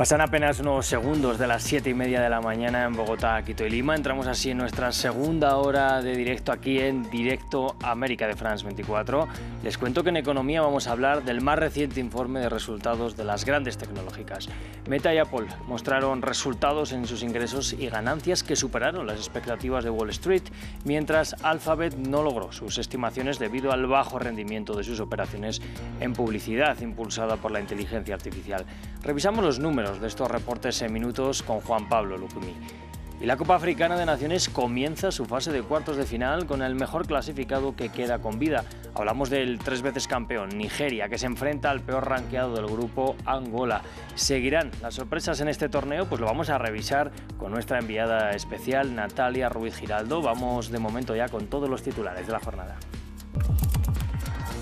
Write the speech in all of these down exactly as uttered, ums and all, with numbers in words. Pasan apenas unos segundos de las siete y media de la mañana en Bogotá, Quito y Lima. Entramos así en nuestra segunda hora de directo aquí en Directo América de France veinticuatro. Les cuento que en economía vamos a hablar del más reciente informe de resultados de las grandes tecnológicas. Meta y Apple mostraron resultados en sus ingresos y ganancias que superaron las expectativas de Wall Street, mientras Alphabet no logró sus estimaciones debido al bajo rendimiento de sus operaciones en publicidad impulsada por la inteligencia artificial. Revisamos los números de estos reportes en minutos con Juan Pablo Lucumi. Y la Copa Africana de Naciones comienza su fase de cuartos de final con el mejor clasificado que queda con vida. Hablamos del tres veces campeón, Nigeria, que se enfrenta al peor rankeado del grupo, Angola. ¿Seguirán las sorpresas en este torneo? Pues lo vamos a revisar con nuestra enviada especial, Natalia Ruiz-Giraldo. Vamos de momento ya con todos los titulares de la jornada.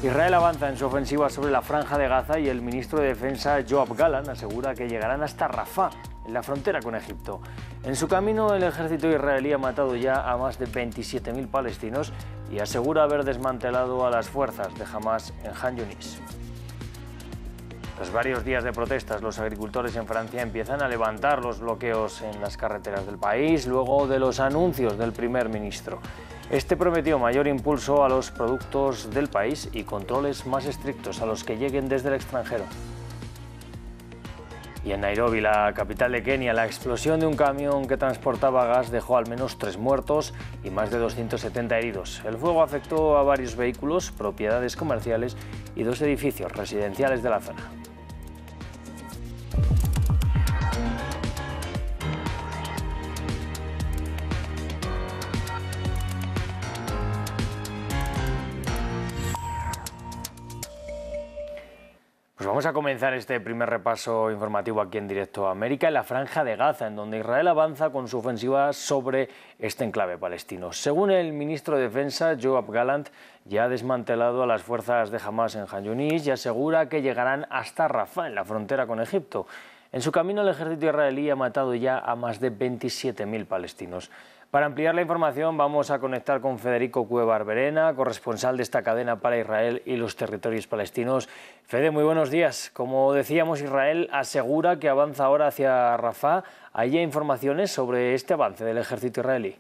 Israel avanza en su ofensiva sobre la Franja de Gaza y el ministro de Defensa, Yoav Gallant, asegura que llegarán hasta Rafah, en la frontera con Egipto. En su camino, el ejército israelí ha matado ya a más de veintisiete mil palestinos y asegura haber desmantelado a las fuerzas de Hamas en Han Yunis. Tras varios días de protestas, los agricultores en Francia empiezan a levantar los bloqueos en las carreteras del país, luego de los anuncios del primer ministro. Este prometió mayor impulso a los productos del país y controles más estrictos a los que lleguen desde el extranjero. Y en Nairobi, la capital de Kenia, la explosión de un camión que transportaba gas dejó al menos tres muertos y más de doscientos setenta heridos. El fuego afectó a varios vehículos, propiedades comerciales y dos edificios residenciales de la zona. Vamos a comenzar este primer repaso informativo aquí en Directo América, en la Franja de Gaza, en donde Israel avanza con su ofensiva sobre este enclave palestino. Según el ministro de Defensa, Yoav Gallant, ya ha desmantelado a las fuerzas de Hamas en Han Yunis y asegura que llegarán hasta Rafah, en la frontera con Egipto. En su camino, el ejército israelí ha matado ya a más de veintisiete mil palestinos. Para ampliar la información vamos a conectar con Federico Cuevar Berena, corresponsal de esta cadena para Israel y los territorios palestinos. Fede, muy buenos días. Como decíamos, Israel asegura que avanza ahora hacia Rafah. ¿Hay ya informaciones sobre este avance del ejército israelí?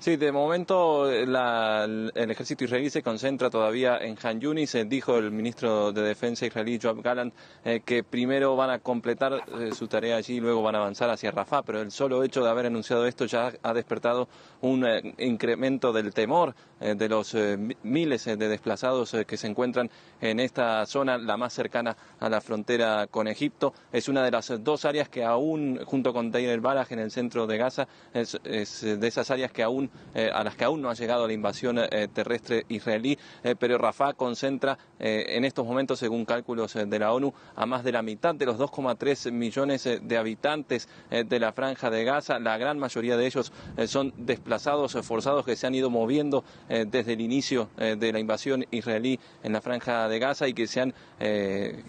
Sí, de momento la, el ejército israelí se concentra todavía en Han Yunis. Eh, dijo el ministro de Defensa israelí, Yoav Gallant, eh, que primero van a completar eh, su tarea allí y luego van a avanzar hacia Rafah, pero el solo hecho de haber anunciado esto ya ha despertado un eh, incremento del temor eh, de los eh, miles de desplazados eh, que se encuentran en esta zona, la más cercana a la frontera con Egipto. Es una de las dos áreas que aún, junto con Deir el Baraj en el centro de Gaza, es, es de esas áreas que aún Eh, a las que aún no ha llegado la invasión eh, terrestre israelí, eh, pero Rafah concentra eh, en estos momentos, según cálculos eh, de la ONU, a más de la mitad de los dos coma tres millones eh, de habitantes eh, de la Franja de Gaza. La gran mayoría de ellos eh, son desplazados, eh, forzados, que se han ido moviendo eh, desde el inicio eh, de la invasión israelí en la Franja de Gaza y que se han eh,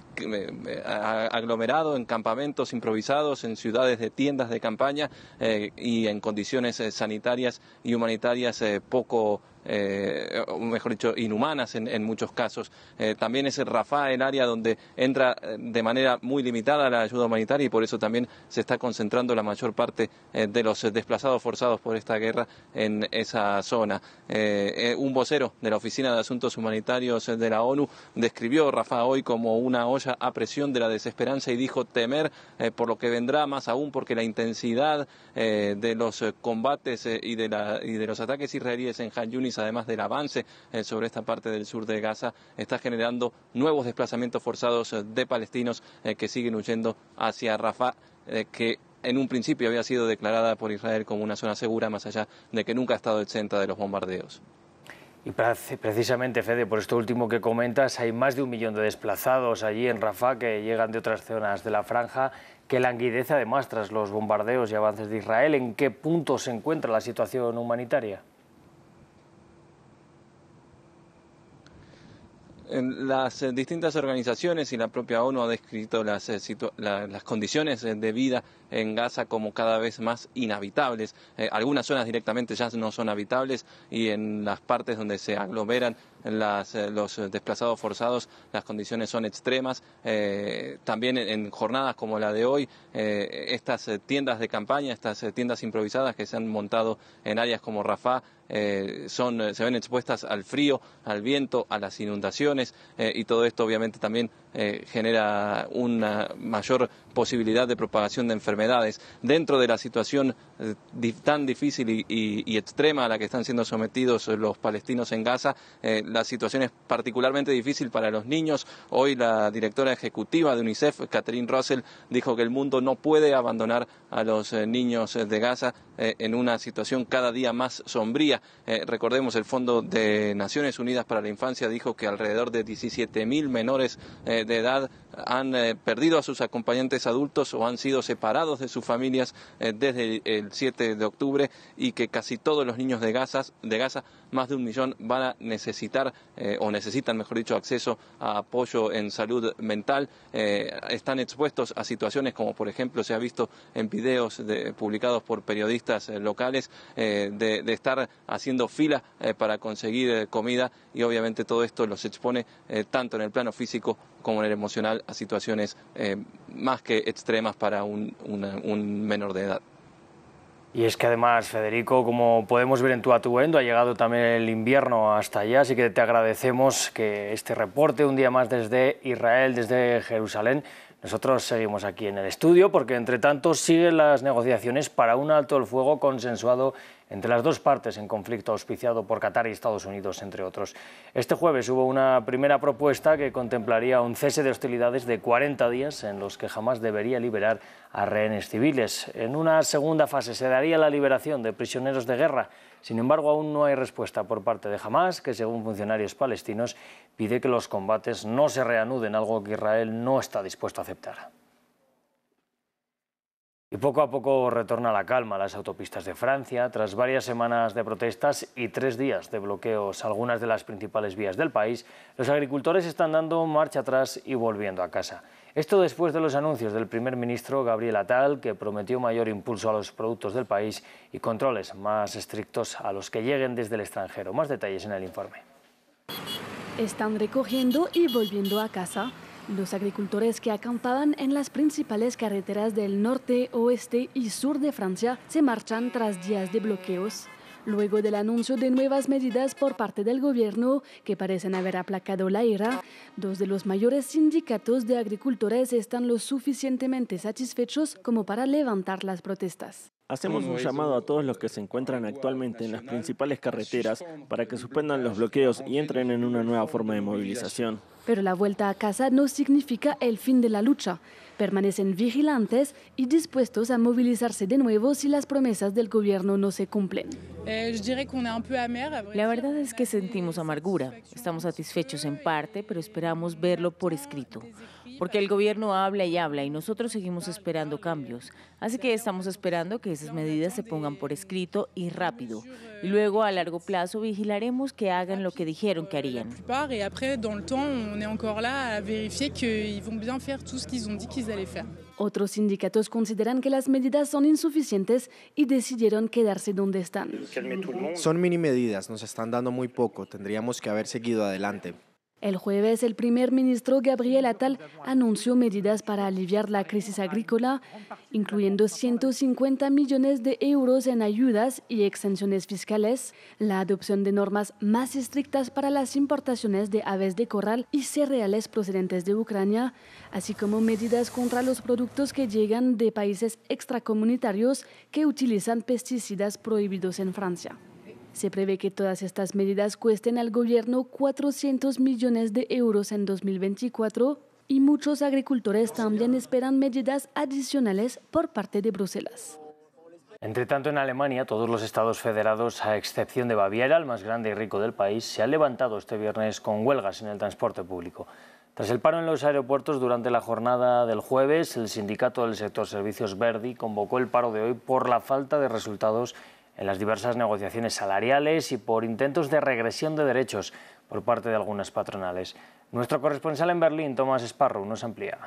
aglomerado en campamentos improvisados, en ciudades de tiendas de campaña eh, y en condiciones eh, sanitarias y humanitarias eh, poco, eh, mejor dicho, inhumanas en, en muchos casos. Eh, también es el Rafah, el área donde entra de manera muy limitada la ayuda humanitaria y por eso también se está concentrando la mayor parte eh, de los desplazados forzados por esta guerra en esa zona. Eh, eh, un vocero de la Oficina de Asuntos Humanitarios de la ONU describió Rafah hoy como una olla a presión de la desesperanza y dijo temer eh, por lo que vendrá, más aún porque la intensidad eh, de los combates eh, y de la y de los ataques israelíes en Han Yunis, además del avance eh, sobre esta parte del sur de Gaza, está generando nuevos desplazamientos forzados eh, de palestinos eh, que siguen huyendo hacia Rafah, eh, que en un principio había sido declarada por Israel como una zona segura, más allá de que nunca ha estado exenta de los bombardeos. Y precisamente, Fede, por esto último que comentas, hay más de un millón de desplazados allí en Rafah que llegan de otras zonas de la franja, que languidece además tras los bombardeos y avances de Israel. ¿En qué punto se encuentra la situación humanitaria? Las eh, distintas organizaciones y la propia ONU ha descrito las, eh, la, las condiciones eh, de vida en Gaza como cada vez más inhabitables. Eh, algunas zonas directamente ya no son habitables y en las partes donde se aglomeran las, los desplazados forzados, las condiciones son extremas. Eh, también en, en jornadas como la de hoy, eh, estas tiendas de campaña, estas tiendas improvisadas que se han montado en áreas como Rafah, Eh, son, se ven expuestas al frío, al viento, a las inundaciones eh, y todo esto obviamente también eh, genera una mayor posibilidad de propagación de enfermedades. Dentro de la situación eh, tan difícil y, y, y extrema a la que están siendo sometidos los palestinos en Gaza, eh, la situación es particularmente difícil para los niños. Hoy la directora ejecutiva de UNICEF, Catherine Russell, dijo que el mundo no puede abandonar a los eh, niños de Gaza eh, en una situación cada día más sombría. Eh, recordemos, el Fondo de Naciones Unidas para la Infancia dijo que alrededor de diecisiete mil menores eh, de edad han eh, perdido a sus acompañantes adultos o han sido separados de sus familias eh, desde el siete de octubre, y que casi todos los niños de Gaza, de Gaza más de un millón, van a necesitar eh, o necesitan, mejor dicho, acceso a apoyo en salud mental. Eh, están expuestos a situaciones como, por ejemplo, se ha visto en videos de, publicados por periodistas eh, locales eh, de, de estar haciendo fila eh, para conseguir eh, comida, y obviamente todo esto los expone eh, tanto en el plano físico como en el emocional a situaciones eh, más que extremas para un, una, un menor de edad. Y es que además, Federico, como podemos ver en tu atuendo, ha llegado también el invierno hasta allá, así que te agradecemos que este reporte, un día más desde Israel, desde Jerusalén. Nosotros seguimos aquí en el estudio porque, entre tanto, siguen las negociaciones para un alto el fuego consensuado entre las dos partes en conflicto, auspiciado por Qatar y Estados Unidos, entre otros. Este jueves hubo una primera propuesta que contemplaría un cese de hostilidades de cuarenta días en los que Hamas debería liberar a rehenes civiles. En una segunda fase se daría la liberación de prisioneros de guerra. Sin embargo, aún no hay respuesta por parte de Hamas, que según funcionarios palestinos pide que los combates no se reanuden, algo que Israel no está dispuesto a aceptar. Y poco a poco retorna la calma a las autopistas de Francia, tras varias semanas de protestas y tres días de bloqueos a algunas de las principales vías del país. Los agricultores están dando marcha atrás y volviendo a casa. Esto después de los anuncios del primer ministro Gabriel Attal, que prometió mayor impulso a los productos del país y controles más estrictos a los que lleguen desde el extranjero. Más detalles en el informe. Están recogiendo y volviendo a casa los agricultores que acampaban en las principales carreteras del norte, oeste y sur de Francia. Se marchan tras días de bloqueos, luego del anuncio de nuevas medidas por parte del gobierno que parecen haber aplacado la ira. Dos de los mayores sindicatos de agricultores están lo suficientemente satisfechos como para levantar las protestas. Hacemos un llamado a todos los que se encuentran actualmente en las principales carreteras para que suspendan los bloqueos y entren en una nueva forma de movilización. Pero la vuelta a casa no significa el fin de la lucha. Permanecen vigilantes y dispuestos a movilizarse de nuevo si las promesas del gobierno no se cumplen. La verdad es que sentimos amargura. Estamos satisfechos en parte, pero esperamos verlo por escrito. Porque el gobierno habla y habla y nosotros seguimos esperando cambios. Así que estamos esperando que esas medidas se pongan por escrito y rápido. Y luego, a largo plazo, vigilaremos que hagan lo que dijeron que harían. Otros sindicatos consideran que las medidas son insuficientes y decidieron quedarse donde están. Son mini medidas, nos están dando muy poco, tendríamos que haber seguido adelante. El jueves, el primer ministro Gabriel Attal anunció medidas para aliviar la crisis agrícola, incluyendo ciento cincuenta millones de euros en ayudas y exenciones fiscales, la adopción de normas más estrictas para las importaciones de aves de corral y cereales procedentes de Ucrania, así como medidas contra los productos que llegan de países extracomunitarios que utilizan pesticidas prohibidos en Francia. Se prevé que todas estas medidas cuesten al gobierno cuatrocientos millones de euros en dos mil veinticuatro, y muchos agricultores también esperan medidas adicionales por parte de Bruselas. Entre tanto, en Alemania, todos los estados federados, a excepción de Baviera, el más grande y rico del país, se han levantado este viernes con huelgas en el transporte público. Tras el paro en los aeropuertos durante la jornada del jueves, el sindicato del sector servicios Verdi convocó el paro de hoy por la falta de resultados en las diversas negociaciones salariales y por intentos de regresión de derechos por parte de algunas patronales. Nuestro corresponsal en Berlín, Tomás Esparro, nos amplía.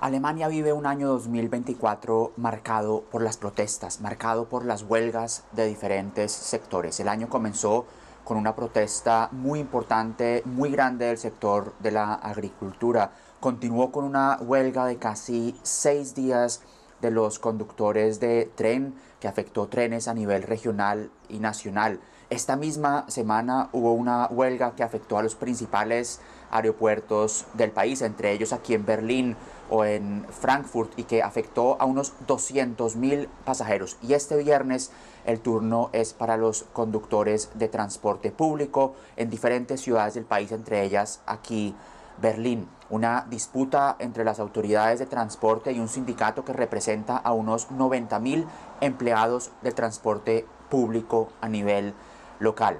Alemania vive un año dos mil veinticuatro marcado por las protestas, marcado por las huelgas de diferentes sectores. El año comenzó con una protesta muy importante, muy grande del sector de la agricultura. Continuó con una huelga de casi seis días de los conductores de tren, que afectó trenes a nivel regional y nacional. Esta misma semana hubo una huelga que afectó a los principales aeropuertos del país, entre ellos aquí en Berlín o en Frankfurt, y que afectó a unos doscientos mil pasajeros. Y este viernes el turno es para los conductores de transporte público en diferentes ciudades del país, entre ellas aquí Berlín. Una disputa entre las autoridades de transporte y un sindicato que representa a unos noventa mil empleados del transporte público a nivel local.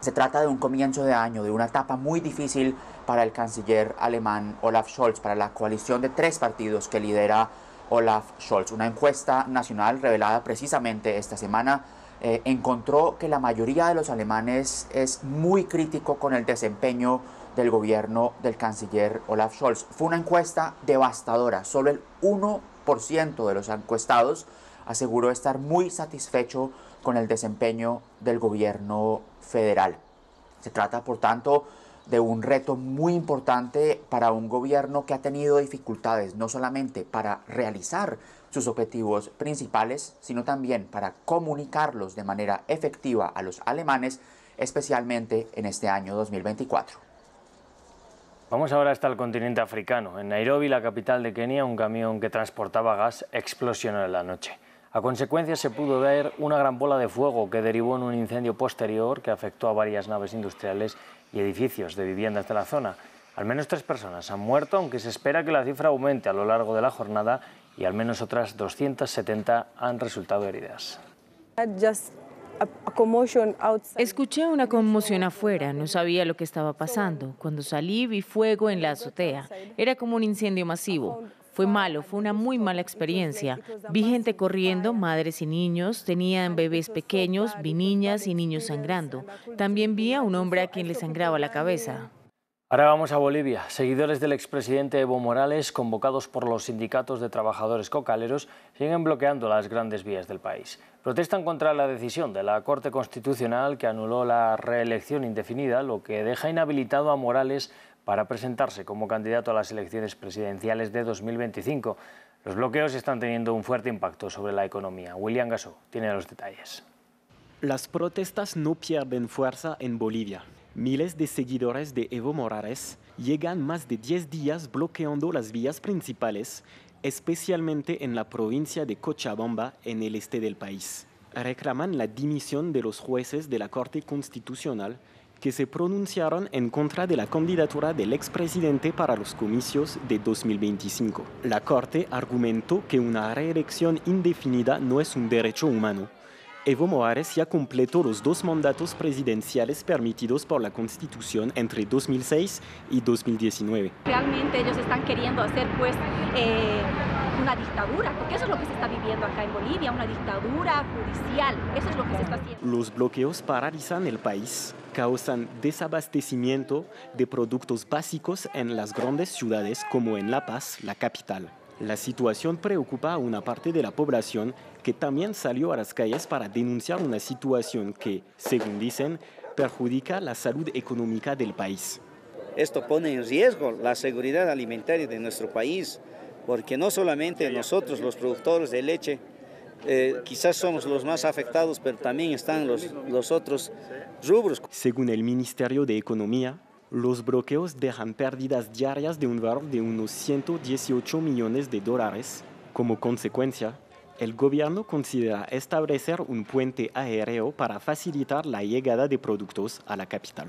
Se trata de un comienzo de año, de una etapa muy difícil para el canciller alemán Olaf Scholz, para la coalición de tres partidos que lidera Olaf Scholz. Una encuesta nacional revelada precisamente esta semana eh, encontró que la mayoría de los alemanes es muy crítico con el desempeño del gobierno del canciller Olaf Scholz. Fue una encuesta devastadora. Solo el uno por ciento de los encuestados aseguró estar muy satisfecho con el desempeño del gobierno federal. Se trata, por tanto, de un reto muy importante para un gobierno que ha tenido dificultades no solamente para realizar sus objetivos principales, sino también para comunicarlos de manera efectiva a los alemanes, especialmente en este año dos mil veinticuatro. Vamos ahora hasta el continente africano. En Nairobi, la capital de Kenia, un camión que transportaba gas explosionó en la noche. A consecuencia se pudo ver una gran bola de fuego que derivó en un incendio posterior que afectó a varias naves industriales y edificios de viviendas de la zona. Al menos tres personas han muerto, aunque se espera que la cifra aumente a lo largo de la jornada, y al menos otras doscientas setenta han resultado heridas. Escuché una conmoción afuera, no sabía lo que estaba pasando. Cuando salí vi fuego en la azotea, era como un incendio masivo. Fue malo, fue una muy mala experiencia. Vi gente corriendo, madres y niños, tenían bebés pequeños, vi niñas y niños sangrando. También vi a un hombre a quien le sangraba la cabeza. Ahora vamos a Bolivia. Seguidores del expresidente Evo Morales, convocados por los sindicatos de trabajadores cocaleros, siguen bloqueando las grandes vías del país. Protestan contra la decisión de la Corte Constitucional que anuló la reelección indefinida, lo que deja inhabilitado a Morales para presentarse como candidato a las elecciones presidenciales de dos mil veinticinco. Los bloqueos están teniendo un fuerte impacto sobre la economía. William Gassó tiene los detalles. Las protestas no pierden fuerza en Bolivia. Miles de seguidores de Evo Morales llegan más de diez días bloqueando las vías principales, especialmente en la provincia de Cochabamba, en el este del país. Reclaman la dimisión de los jueces de la Corte Constitucional que se pronunciaron en contra de la candidatura del expresidente para los comicios de dos mil veinticinco. La Corte argumentó que una reelección indefinida no es un derecho humano. Evo Morales ya completó los dos mandatos presidenciales permitidos por la Constitución entre dos mil seis y dos mil diecinueve. Realmente ellos están queriendo hacer pues eh, una dictadura, porque eso es lo que se está viviendo acá en Bolivia, una dictadura judicial, eso es lo que se está haciendo. Los bloqueos paralizan el país, causan desabastecimiento de productos básicos en las grandes ciudades como en La Paz, la capital. La situación preocupa a una parte de la población que también salió a las calles para denunciar una situación que, según dicen, perjudica la salud económica del país. Esto pone en riesgo la seguridad alimentaria de nuestro país, porque no solamente nosotros, los productores de leche, eh, quizás somos los más afectados, pero también están los, los otros rubros. Según el Ministerio de Economía, los bloqueos dejan pérdidas diarias de un valor de unos ciento dieciocho millones de dólares. Como consecuencia, el gobierno considera establecer un puente aéreo para facilitar la llegada de productos a la capital.